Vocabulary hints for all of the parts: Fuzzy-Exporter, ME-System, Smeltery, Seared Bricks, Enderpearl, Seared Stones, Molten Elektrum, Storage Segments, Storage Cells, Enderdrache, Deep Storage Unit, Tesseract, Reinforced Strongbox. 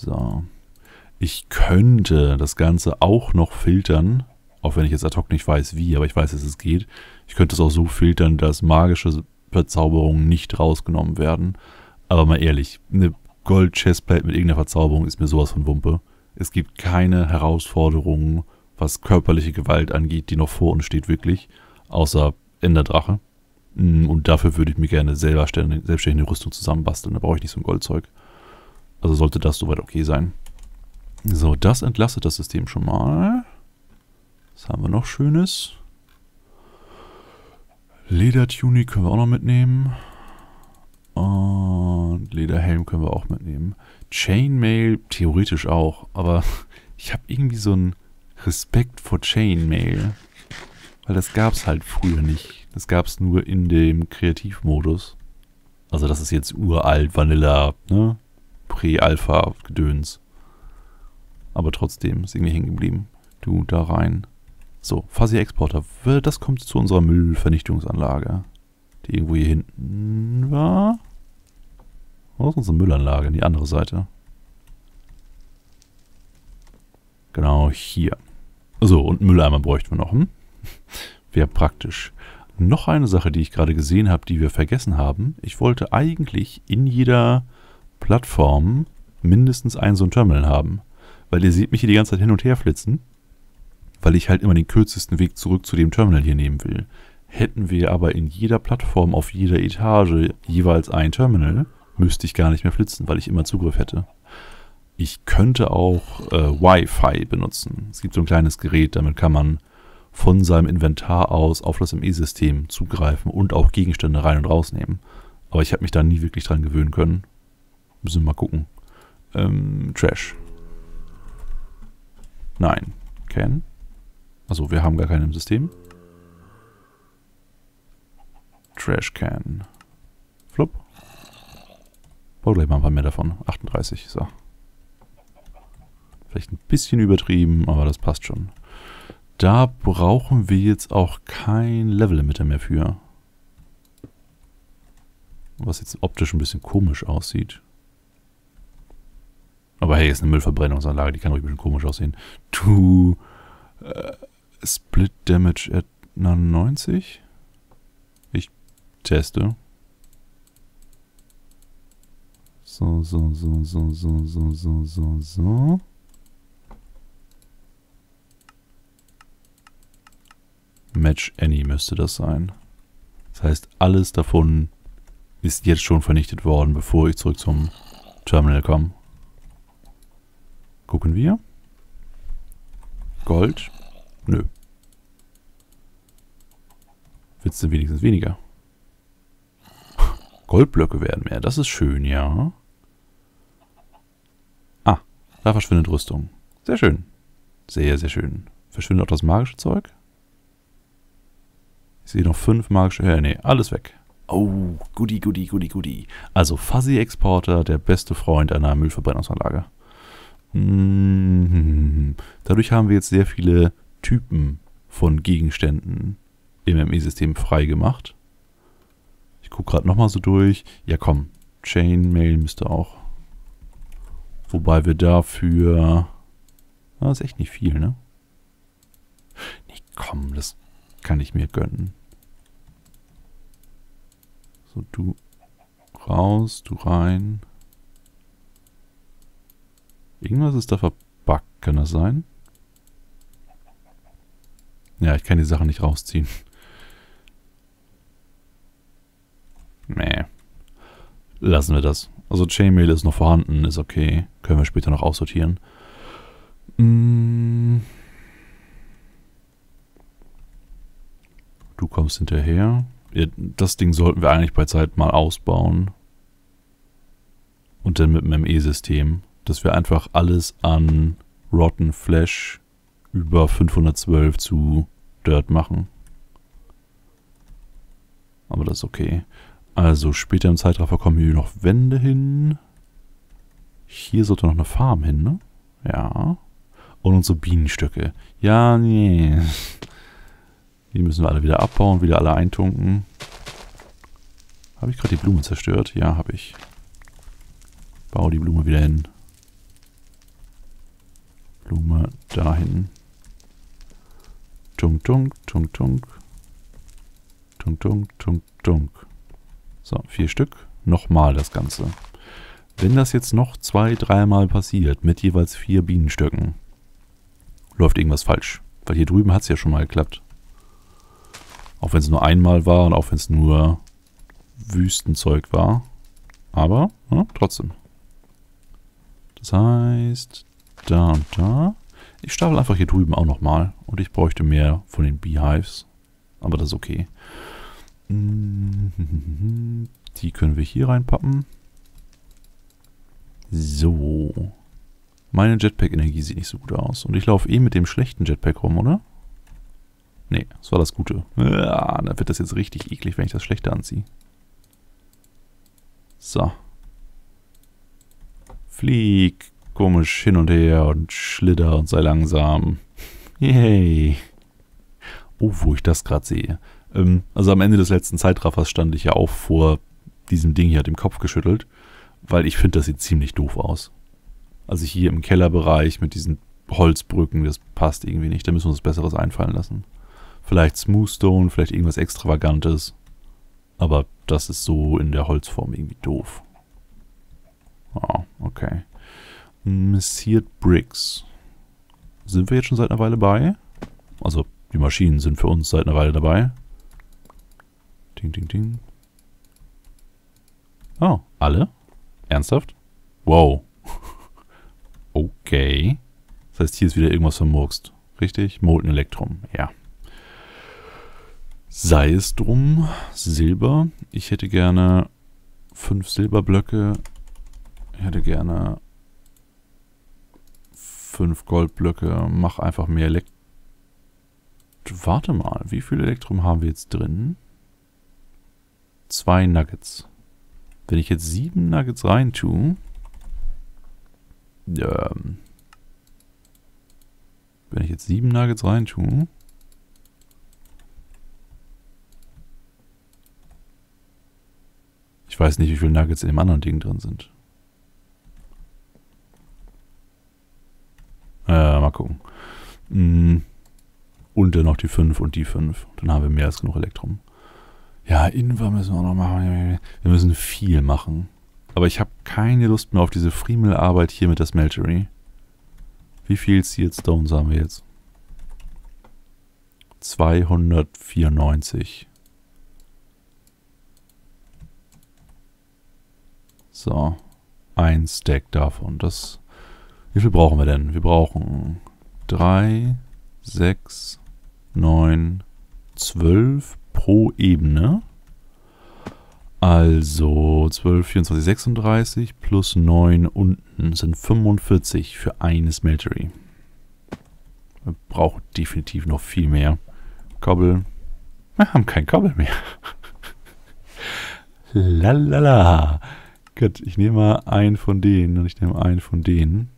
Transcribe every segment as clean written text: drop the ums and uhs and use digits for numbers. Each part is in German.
So. Ich könnte das Ganze auch noch filtern, auch wenn ich jetzt ad hoc nicht weiß wie, aber ich weiß, dass es geht. Ich könnte es auch so filtern, dass magische Verzauberungen nicht rausgenommen werden. Aber mal ehrlich, eine Gold-Chestplate mit irgendeiner Verzauberung ist mir sowas von Wumpe. Es gibt keine Herausforderungen, was körperliche Gewalt angeht, die noch vor uns steht wirklich, außer Enderdrache. Und dafür würde ich mir gerne selber selbstständig eine Rüstung zusammenbasteln, da brauche ich nicht so ein Goldzeug. Also sollte das soweit okay sein. So, das entlastet das System schon mal. Was haben wir noch Schönes? Ledertunik können wir auch noch mitnehmen. Und Lederhelm können wir auch mitnehmen. Chainmail theoretisch auch, aber ich habe irgendwie so einen Respekt vor Chainmail. Weil das gab es halt früher nicht. Das gab es nur in dem Kreativmodus. Also das ist jetzt uralt, Vanilla, ne? Pre-Alpha-Gedöns. Aber trotzdem ist irgendwie hängen geblieben. Du, da rein. So, Fuzzy-Exporter. Das kommt zu unserer Müllvernichtungsanlage. Die irgendwo hier hinten war. Wo ist unsere Müllanlage? Die andere Seite. Genau hier. So, und Mülleimer bräuchten wir noch. Hm? Wäre praktisch. Noch eine Sache, die ich gerade gesehen habe, die wir vergessen haben. Ich wollte eigentlich in jeder Plattform mindestens ein so ein Terminal haben. Weil ihr seht mich hier die ganze Zeit hin und her flitzen. Weil ich halt immer den kürzesten Weg zurück zu dem Terminal hier nehmen will. Hätten wir aber in jeder Plattform auf jeder Etage jeweils ein Terminal, müsste ich gar nicht mehr flitzen, weil ich immer Zugriff hätte. Ich könnte auch Wi-Fi benutzen. Es gibt so ein kleines Gerät, damit kann man von seinem Inventar aus auf das ME-System zugreifen und auch Gegenstände rein und rausnehmen. Aber ich habe mich da nie wirklich dran gewöhnen können. Müssen wir mal gucken. Trash. Nein. Can. Also wir haben gar keinen im System. Trash Can. Flop. Brauche gleich mal ein paar mehr davon. 38, so. Vielleicht ein bisschen übertrieben, aber das passt schon. Da brauchen wir jetzt auch kein Level-Limiter mehr für. Was jetzt optisch ein bisschen komisch aussieht. Aber hey, ist eine Müllverbrennungsanlage, die kann ruhig ein bisschen komisch aussehen. To Split Damage at 99? Ich teste. So. Match Any müsste das sein. Das heißt, alles davon ist jetzt schon vernichtet worden, bevor ich zurück zum Terminal komme. Gucken wir. Gold. Nö. Wird's denn wenigstens weniger? Goldblöcke werden mehr. Das ist schön, ja. Ah, da verschwindet Rüstung. Sehr schön. Sehr, sehr schön. Verschwindet auch das magische Zeug? Ich sehe noch 5 magische... nee, alles weg. Oh, goodie. Also Fuzzy-Exporter, der beste Freund einer Müllverbrennungsanlage. Dadurch haben wir jetzt sehr viele Typen von Gegenständen im ME-System frei gemacht. Ich gucke gerade nochmal so durch. Ja komm, Chainmail müsste auch. Wobei wir dafür... Das ist echt nicht viel, ne? Nee, komm, das kann ich mir gönnen. So, du raus, du rein. Irgendwas ist da verbuggt, kann das sein? Ja, ich kann die Sachen nicht rausziehen. Nee. Lassen wir das. Also Chainmail ist noch vorhanden, ist okay. Können wir später noch aussortieren. Du kommst hinterher. Das Ding sollten wir eigentlich bei Zeit mal ausbauen. Und dann mit einem ME-System. Dass wir einfach alles an Rotten Flesh über 512 zu Dirt machen. Aber das ist okay. Also später im Zeitraffer kommen hier noch Wände hin. Hier sollte noch eine Farm hin, ne? Ja. Und unsere Bienenstöcke. Ja, nee. Die müssen wir alle wieder abbauen, wieder alle eintunken. Habe ich gerade die Blume zerstört? Ja, habe ich. Bau die Blume wieder hin. Blume dahin. Tunk, tunk, tunk, tunk. Tunk, tunk, tunk, tunk. So, 4 Stück. Nochmal das Ganze. Wenn das jetzt noch 2-3 Mal passiert, mit jeweils 4 Bienenstöcken, läuft irgendwas falsch. Weil hier drüben hat es ja schon mal geklappt. Auch wenn es nur einmal war und auch wenn es nur Wüstenzeug war. Aber, ja, trotzdem. Das heißt, da und da. Ich stapel einfach hier drüben auch nochmal. Und ich bräuchte mehr von den Beehives. Aber das ist okay. Die können wir hier reinpappen. So. Meine Jetpack-Energie sieht nicht so gut aus. Und ich laufe eh mit dem schlechten Jetpack rum, oder? Nee, das war das Gute. Ja, dann wird das jetzt richtig eklig, wenn ich das Schlechte anziehe. So. Flieg komisch hin und her und schlitter und sei langsam. Yay. Oh, wo ich das gerade sehe. Also am Ende des letzten Zeitraffers stand ich ja auch vor diesem Ding hier, hat den Kopf geschüttelt, weil ich finde, das sieht ziemlich doof aus. Also hier im Kellerbereich mit diesen Holzbrücken, das passt irgendwie nicht. Da müssen wir uns Besseres einfallen lassen. Vielleicht Smoothstone, vielleicht irgendwas Extravagantes. Aber das ist so in der Holzform irgendwie doof. Ah, okay. Seared Bricks. Sind wir jetzt schon seit einer Weile bei? Also die Maschinen sind für uns seit einer Weile dabei. Ding, ding, ding. Oh, alle? Ernsthaft? Wow. Okay. Das heißt, hier ist wieder irgendwas vermurkst. Richtig? Molten Elektrum. Ja. Sei es drum. Silber. Ich hätte gerne 5 Silberblöcke. Ich hätte gerne 5 Goldblöcke. Mach einfach mehr Elektrum. Warte mal. Wie viel Elektrum haben wir jetzt drin? 2 Nuggets. Wenn ich jetzt 7 Nuggets rein tue. Wenn ich jetzt 7 Nuggets rein tue. Ich weiß nicht, wie viele Nuggets in dem anderen Ding drin sind. Mal gucken. Und dann noch die 5 und die 5. Dann haben wir mehr als genug Elektrum. Ja, Inver müssen wir auch noch machen. Wir müssen viel machen. Aber ich habe keine Lust mehr auf diese Friemelarbeit hier mit der Smeltery. Wie viel Seared Stones haben wir jetzt? 294. So, 1 Stack davon. Das, wie viel brauchen wir denn? Wir brauchen 3, 6, 9, 12 pro Ebene. Also 12, 24, 36 plus 9 unten sind 45 für eine Smeltery. Wir brauchen definitiv noch viel mehr. Cobble. Wir haben kein Cobble mehr. Lalala. Gut, ich nehme mal einen von denen und ich nehme einen von denen.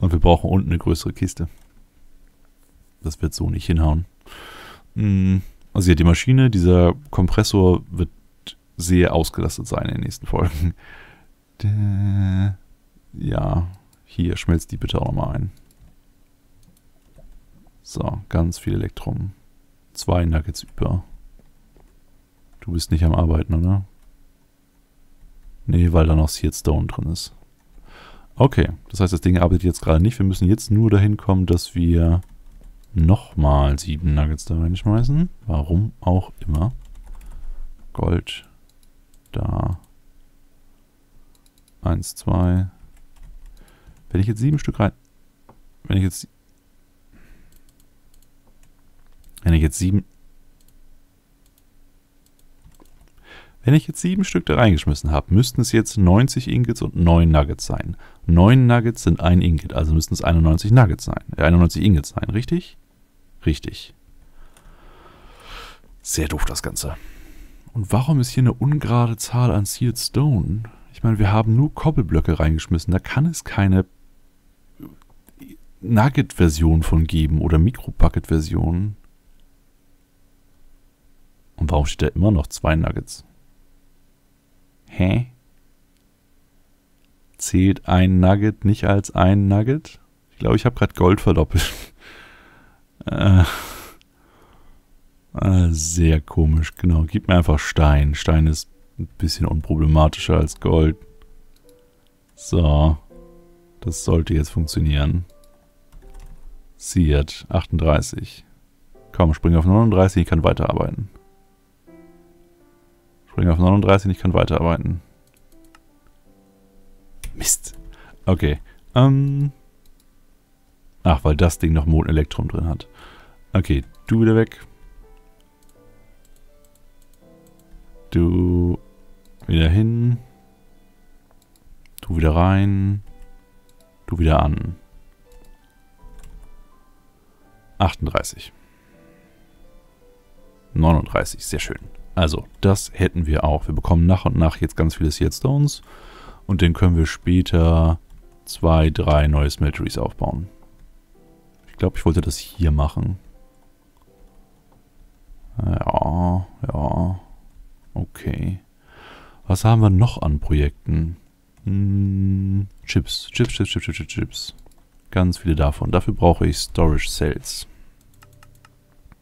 Und wir brauchen unten eine größere Kiste. Das wird so nicht hinhauen. Also ja, die Maschine, dieser Kompressor wird sehr ausgelastet sein in den nächsten Folgen. Ja, hier schmelzt die bitte auch nochmal ein. So, ganz viel Elektrum. 2 Nuggets über. Du bist nicht am Arbeiten, oder? Nee, weil da noch Seared Stone drin ist. Okay, das heißt, das Ding arbeitet jetzt gerade nicht. Wir müssen jetzt nur dahin kommen, dass wir nochmal 7 Nuggets da reinschmeißen. Warum auch immer. Gold. Da. 1, 2. Wenn ich jetzt 7 Stück rein... Wenn ich jetzt 7 Stück da reingeschmissen habe, müssten es jetzt 90 Ingots und 9 Nuggets sein. 9 Nuggets sind 1 Ingot, also müssten es 91 Nuggets sein. 91 Ingots sein, richtig? Richtig. Sehr doof das Ganze. Und warum ist hier eine ungerade Zahl an Seared Stone? Ich meine, wir haben nur Koppelblöcke reingeschmissen. Da kann es keine Nugget-Version von geben oder Mikro-Bucket-Version. Und warum steht da immer noch 2 Nuggets? Hä? Zählt ein Nugget nicht als ein Nugget? Ich glaube, ich habe gerade Gold verdoppelt. Sehr komisch, genau. Gib mir einfach Stein. Stein ist ein bisschen unproblematischer als Gold. So. Das sollte jetzt funktionieren. Seared, 38. Komm, spring auf 39, ich kann weiterarbeiten. Spring auf 39, ich kann weiterarbeiten. Mist. Okay. Ach, weil das Ding noch Molten Elektrum drin hat. Okay, du wieder weg. Du wieder hin. Du wieder rein. Du wieder an. 38. 39, sehr schön. Also, das hätten wir auch. Wir bekommen nach und nach jetzt ganz viele Seared Stones. Und den können wir später 2, 3 neue Smelteries aufbauen. Ich glaube, ich wollte das hier machen. Ja, ja. Okay. Was haben wir noch an Projekten? Chips. Chips. Ganz viele davon. Dafür brauche ich Storage Cells.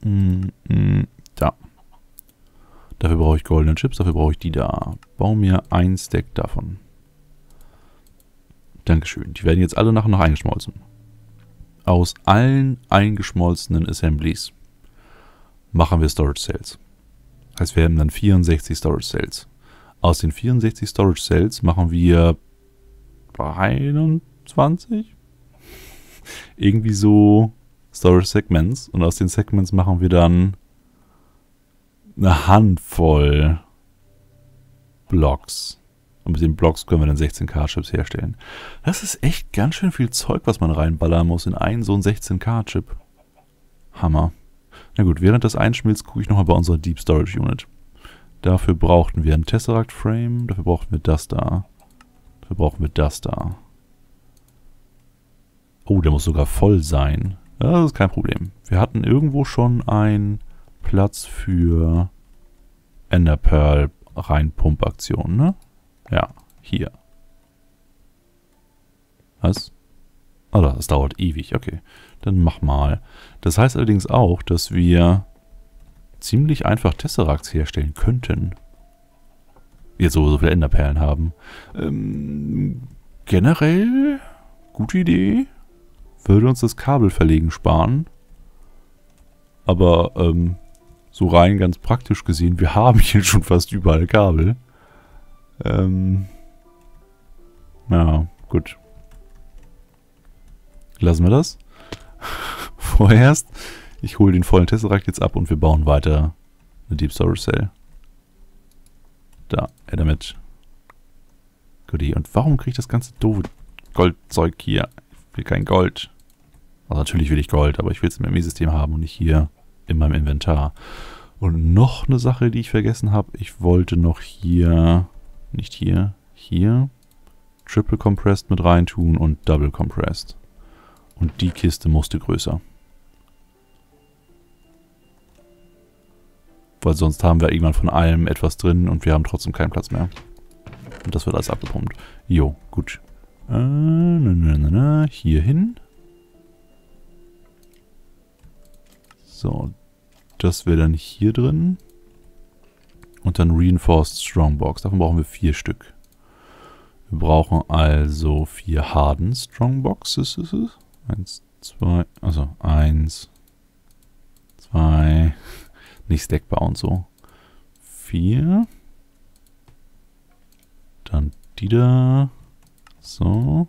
Da. Dafür brauche ich goldene Chips, dafür brauche ich die da. Bau mir ein Stack davon. Dankeschön. Die werden jetzt alle nach und nach eingeschmolzen. Aus allen eingeschmolzenen Assemblies machen wir Storage Cells. Das heißt, wir haben dann 64 Storage Cells. Aus den 64 Storage Cells machen wir 21? Irgendwie so Storage Segments. Und aus den Segments machen wir dann eine Handvoll Blocks. Und mit den Blocks können wir dann 16K-Chips herstellen. Das ist echt ganz schön viel Zeug, was man reinballern muss in einen so einen 16K-Chip. Hammer. Na gut, während das einschmilzt, gucke ich nochmal bei unserer Deep Storage Unit. Dafür brauchten wir einen Tesseract Frame. Dafür brauchten wir das da. Dafür brauchen wir das da. Oh, der muss sogar voll sein. Das ist kein Problem. Wir hatten irgendwo schon einen Platz für Enderpearl Reinpump-Aktionen, ne? Ja, hier. Was? Oh, das dauert ewig. Okay, dann mach mal. Das heißt allerdings auch, dass wir ziemlich einfach Tesseracts herstellen könnten. Jetzt so viele Enderperlen haben. Generell gute Idee. Würde uns das Kabelverlegen sparen. Aber so rein ganz praktisch gesehen, wir haben hier schon fast überall Kabel. Ja, gut. Lassen wir das. Vorerst. Ich hole den vollen Tesseract jetzt ab und wir bauen weiter eine Deep Storage Cell. Da, damit. Goodie. Und warum kriege ich das ganze doofe Goldzeug hier? Ich will kein Gold. Also natürlich will ich Gold, aber ich will es im ME-System haben und nicht hier in meinem Inventar. Und noch eine Sache, die ich vergessen habe. Ich wollte noch hier, nicht hier, hier Triple Compressed mit reintun und Double Compressed. Und die Kiste musste größer. Weil sonst haben wir irgendwann von allem etwas drin und wir haben trotzdem keinen Platz mehr. Und das wird alles abgepumpt. Jo, gut. Hier hin. So, das wäre dann hier drin. Und dann Reinforced Strongbox. Davon brauchen wir 4 Stück. Wir brauchen also 4 Hardened Strongboxes. 1, 2, also 1, 2... Nicht stackbar und so. 4. Dann die da. So.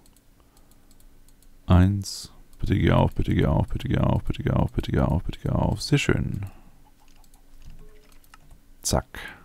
1. Bitte geh auf, bitte geh auf, bitte geh auf, bitte geh auf, bitte geh auf, bitte geh auf. Sehr schön. Zack.